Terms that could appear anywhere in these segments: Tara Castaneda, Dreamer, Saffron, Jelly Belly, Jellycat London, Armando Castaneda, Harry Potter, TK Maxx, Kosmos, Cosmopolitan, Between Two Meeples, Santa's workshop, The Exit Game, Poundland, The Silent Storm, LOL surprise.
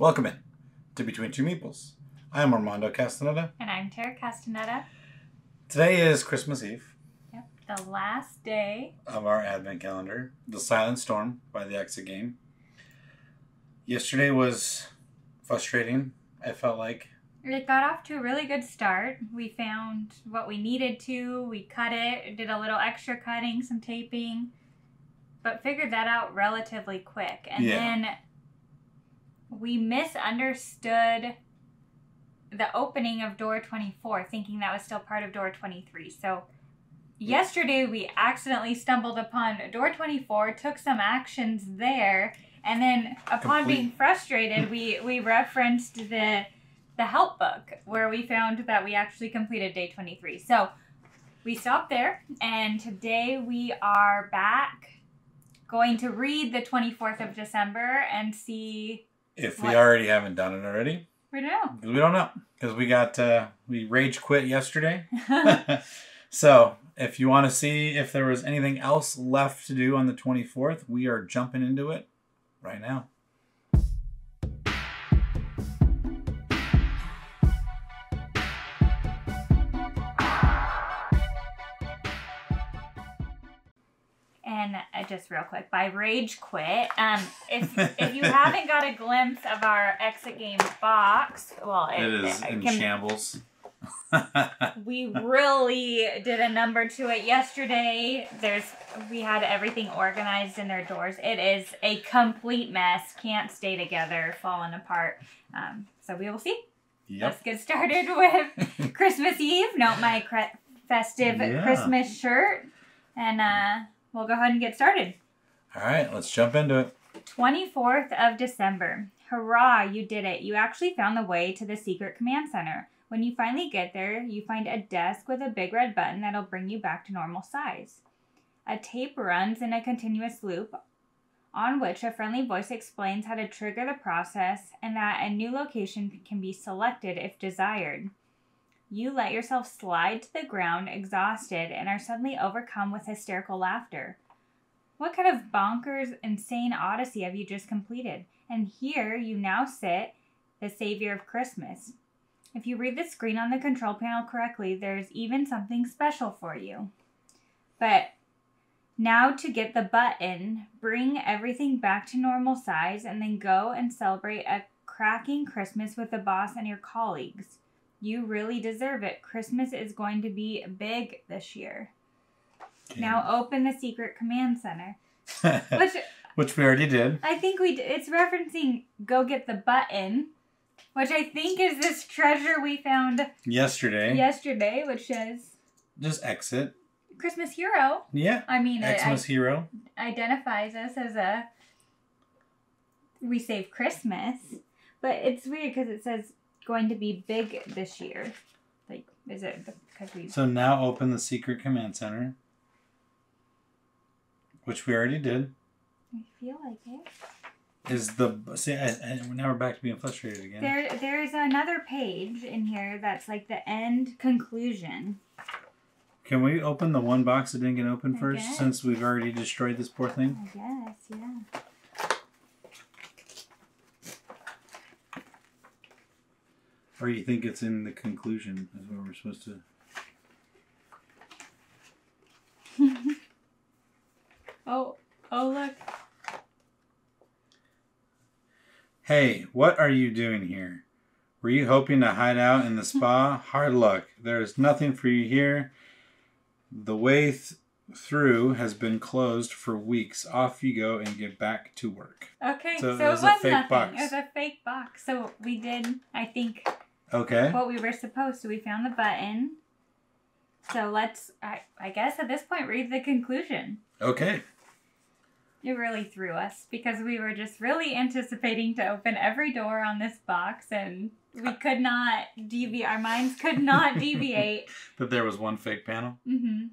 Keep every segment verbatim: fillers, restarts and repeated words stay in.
Welcome in to Between Two Meeples. I'm Armando Castaneda. And I'm Tara Castaneda. Today is Christmas Eve. Yep, the last day of our Advent calendar, The Silent Storm by The Exit Game. Yesterday was frustrating, I felt like. It got off to a really good start. We found what we needed to, we cut it, did a little extra cutting, some taping, but figured that out relatively quick. And yeah. then we misunderstood the opening of door twenty-four, thinking that was still part of door twenty-three. So yesterday we accidentally stumbled upon door twenty-four, took some actions there, and then upon Complete. being frustrated, we, we referenced the, the help book where we found that we actually completed day twenty-three. So we stopped there, and today we are back going to read the twenty-fourth of December and see if we already haven't done it already. We don't know. We don't know because we got uh, we rage quit yesterday. So if you want to see if there was anything else left to do on the twenty-fourth, we are jumping into it right now. And just real quick, by rage quit, um, if, if you haven't got a glimpse of our Exit Game box, well, it, it is it, in can, shambles. We really did a number to it yesterday. There's, we had everything organized in their doors. It is a complete mess. Can't stay together, falling apart. Um, so we will see. Yep. Let's get started with Christmas Eve. Note my cre festive yeah. Christmas shirt. And, uh... we'll go ahead and get started. All right, let's jump into it. twenty-fourth of December. Hurrah, you did it. You actually found the way to the secret command center. When you finally get there, you find a desk with a big red button that'll bring you back to normal size. A tape runs in a continuous loop on which a friendly voice explains how to trigger the process and that a new location can be selected if desired. You let yourself slide to the ground, exhausted, and are suddenly overcome with hysterical laughter. What kind of bonkers, insane odyssey have you just completed? And here you now sit, the savior of Christmas. If you read the screen on the control panel correctly, there's even something special for you. But now to get the button, bring everything back to normal size, and then go and celebrate a cracking Christmas with the boss and your colleagues. You really deserve it. Christmas is going to be big this year. Yeah. Now open the secret command center. Which, which we already did. I think we did. It's referencing go get the button, which I think is this treasure we found yesterday. Yesterday, which says just exit. Christmas hero. Yeah. I mean, Xmas hero identifies us as a we save Christmas, but it's weird because it says going to be big this year. Like, is it because we... So now open the secret command center, which we already did. I feel like it. Is the... See, I, I, now we're back to being frustrated again. There, there is another page in here that's like the end conclusion. Can we open the one box that didn't get open I first guess. since we've already destroyed this poor thing? I guess, yeah. Or you think it's in the conclusion is where we're supposed to... oh, oh look. Hey, what are you doing here? Were you hoping to hide out in the spa? Hard luck. There is nothing for you here. The way th through has been closed for weeks. Off you go and get back to work. Okay, so, so it was, it was a fake nothing. box. It was a fake box. So we did, I think... Okay. What we were supposed to. We found the button. So let's, I, I guess at this point, read the conclusion. Okay. It really threw us because we were just really anticipating to open every door on this box and we could not deviate. Our minds could not deviate. That there was one fake panel? Mm-hmm.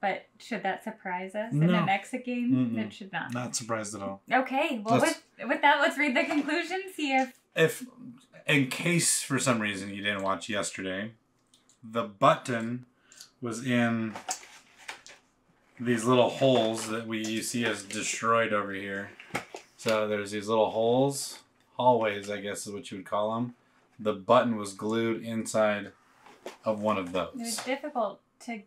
But should that surprise us no. in an exit game? Mm-mm. It should not. Not surprised at all. Okay. Well, let's, with, with that, let's read the conclusion. See if... If, in case for some reason you didn't watch yesterday, the button was in these little holes that we you see as destroyed over here. So there's these little holes always, I guess is what you would call them, the button was glued inside of one of those. It was difficult to, to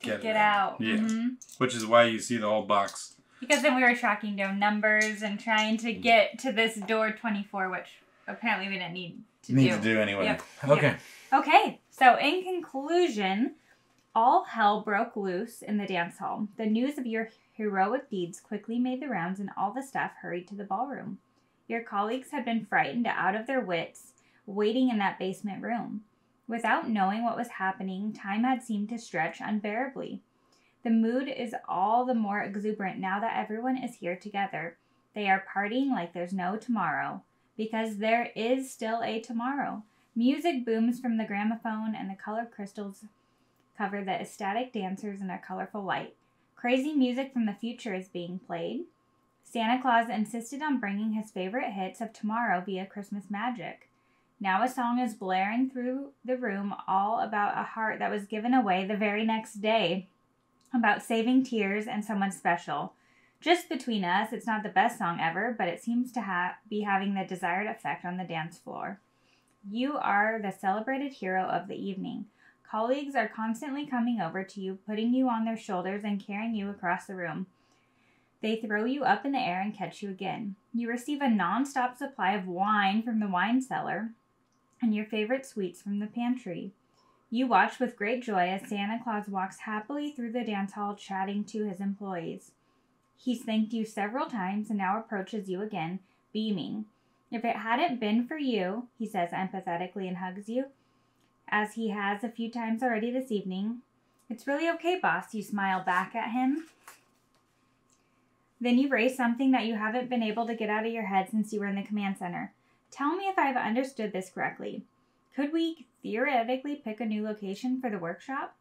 get, get out. Yeah. Mm-hmm. Which is why you see the whole box. Because then we were tracking down numbers and trying to get to this door twenty-four, which apparently we didn't need to need do. Need to do anyway. Yep. Okay. Yep. Okay. So in conclusion, all hell broke loose in the dance hall. The news of your heroic deeds quickly made the rounds, and all the staff hurried to the ballroom. Your colleagues had been frightened out of their wits, waiting in that basement room. Without knowing what was happening, time had seemed to stretch unbearably. The mood is all the more exuberant now that everyone is here together. They are partying like there's no tomorrow, because there is still a tomorrow. Music booms from the gramophone, and the colored crystals cover the ecstatic dancers in a colorful light. Crazy music from the future is being played. Santa Claus insisted on bringing his favorite hits of tomorrow via Christmas magic. Now a song is blaring through the room all about a heart that was given away the very next day, about saving tears and someone special. Just between us, it's not the best song ever, but it seems to ha be having the desired effect on the dance floor. You are the celebrated hero of the evening. Colleagues are constantly coming over to you, putting you on their shoulders and carrying you across the room. They throw you up in the air and catch you again. You receive a non-stop supply of wine from the wine cellar and your favorite sweets from the pantry. You watch with great joy as Santa Claus walks happily through the dance hall, chatting to his employees. He's thanked you several times and now approaches you again, beaming. If it hadn't been for you, he says empathetically and hugs you, as he has a few times already this evening. It's really okay, boss, you smile back at him. Then you raise something that you haven't been able to get out of your head since you were in the command center. Tell me if I've understood this correctly. Could we theoretically pick a new location for the workshop?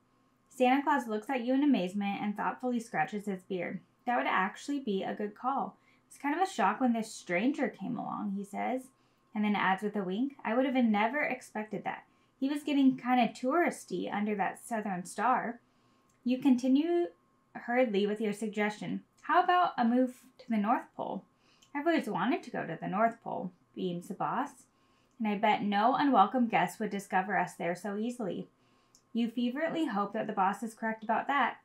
Santa Claus looks at you in amazement and thoughtfully scratches his beard. That would actually be a good call. It's kind of a shock when this stranger came along, he says, and then adds with a wink, I would have never expected that. He was getting kind of touristy under that southern star. You continue hurriedly with your suggestion. How about a move to the North Pole? I've always wanted to go to the North Pole, beams the boss. And I bet no unwelcome guest would discover us there so easily. You fervently hope that the boss is correct about that.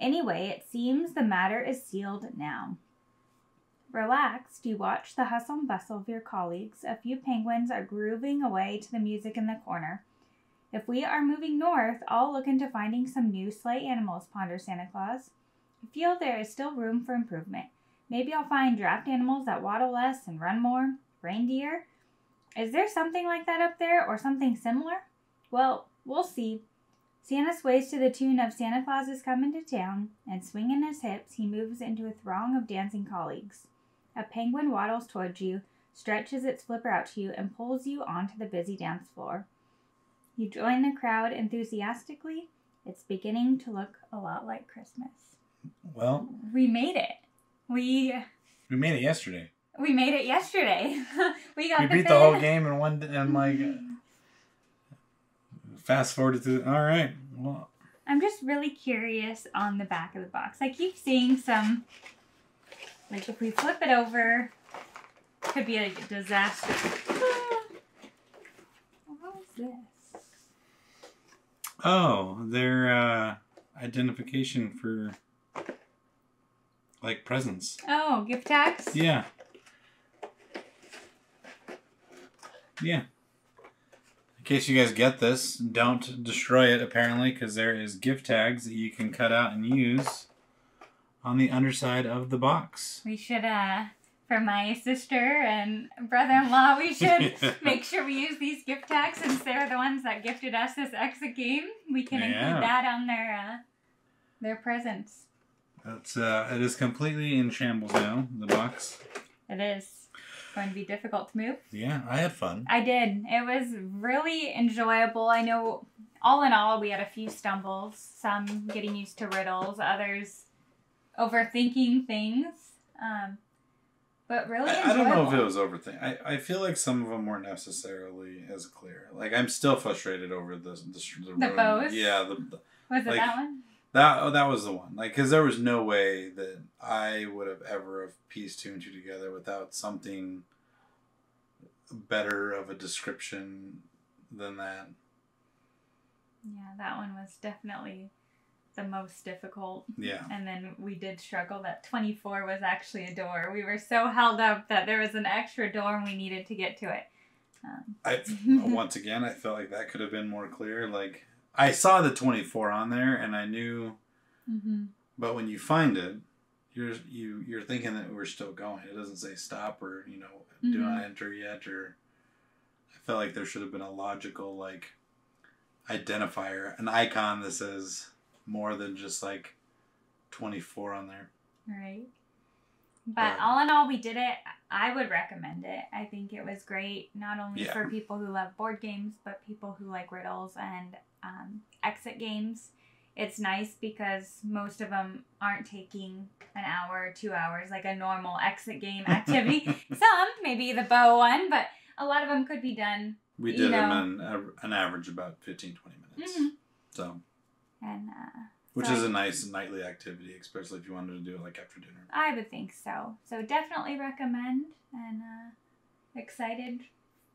Anyway, it seems the matter is sealed now. Relaxed, you watch the hustle and bustle of your colleagues. A few penguins are grooving away to the music in the corner. If we are moving north, I'll look into finding some new sleigh animals, ponders Santa Claus. I feel there is still room for improvement. Maybe I'll find draft animals that waddle less and run more. Reindeer. Is there something like that up there, or something similar? Well, we'll see. Santa sways to the tune of Santa Claus is Coming to Town, and swinging his hips, he moves into a throng of dancing colleagues. A penguin waddles towards you, stretches its flipper out to you, and pulls you onto the busy dance floor. You join the crowd enthusiastically. It's beginning to look a lot like Christmas. Well, we made it. We... We made it yesterday. We made it yesterday. we got. We the beat thing. the whole game in one. And like, fast forwarded to. All right. Well, I'm just really curious on the back of the box. I keep seeing some. Like if we flip it over, could be a disaster. What was this? Oh, their uh, identification for like presents. Oh, gift tags. Yeah. Yeah. In case you guys get this, don't destroy it, apparently, because there is gift tags that you can cut out and use on the underside of the box. We should, uh, for my sister and brother-in-law, we should yeah. make sure we use these gift tags, since they're the ones that gifted us this exit game. We can yeah. include that on their, uh, their presents. That's, uh, it is completely in shambles now, the box. It is. Going to be difficult to move. Yeah, I had fun. I did. It was really enjoyable. I know, all in all, we had a few stumbles. Some getting used to riddles, others overthinking things. Um, but really I, enjoyable. I don't know if it was overthinking. I, I feel like some of them weren't necessarily as clear. Like, I'm still frustrated over the... The, the, the bows? Yeah. The, the, was it like, that one? That, oh, that was the one. Like, because there was no way that I would have ever have pieced two and two together without something better of a description than that. Yeah, that one was definitely the most difficult. Yeah. And then we did struggle that twenty-four was actually a door. We were so held up that there was an extra door and we needed to get to it. Um. I Once again, I felt like that could have been more clear. Like, I saw the twenty-four on there and I knew, mm-hmm. but when you find it, you're, you, you're thinking that we're still going. It doesn't say stop or, you know, mm-hmm. do not enter yet. Or I felt like there should have been a logical, like, identifier, an icon that says more than just like twenty-four on there. Right. But all in all, we did it. I would recommend it. I think it was great, not only yeah. for people who love board games, but people who like riddles and um, exit games. It's nice because most of them aren't taking an hour or two hours, like a normal exit game activity. Some, maybe the bow one, but a lot of them could be done. We did them on an average about fifteen, twenty minutes. Mm-hmm. So, and, uh, which so is a nice nightly activity, especially if you wanted to do it like after dinner. I would think so. So definitely recommend, and uh, excited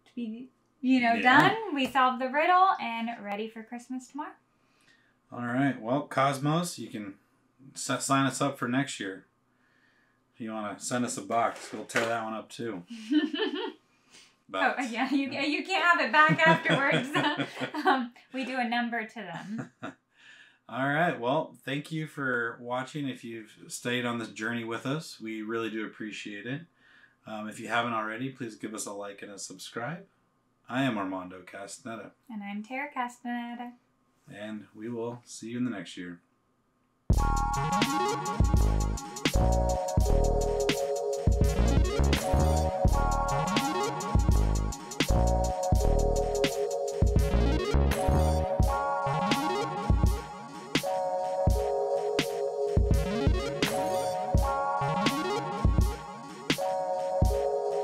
to be, you know, yeah. done. We solved the riddle and ready for Christmas tomorrow. All right. Well, Kosmos, you can set, sign us up for next year. If you want to send us a box, we'll tear that one up too. But, oh, yeah, you, you can't have it back afterwards. um, we do a number to them. All right. Well, thank you for watching. If you've stayed on this journey with us, we really do appreciate it. Um, if you haven't already, please give us a like and a subscribe. I am Armando Castaneda. And I'm Tara Castaneda. And we will see you in the next year.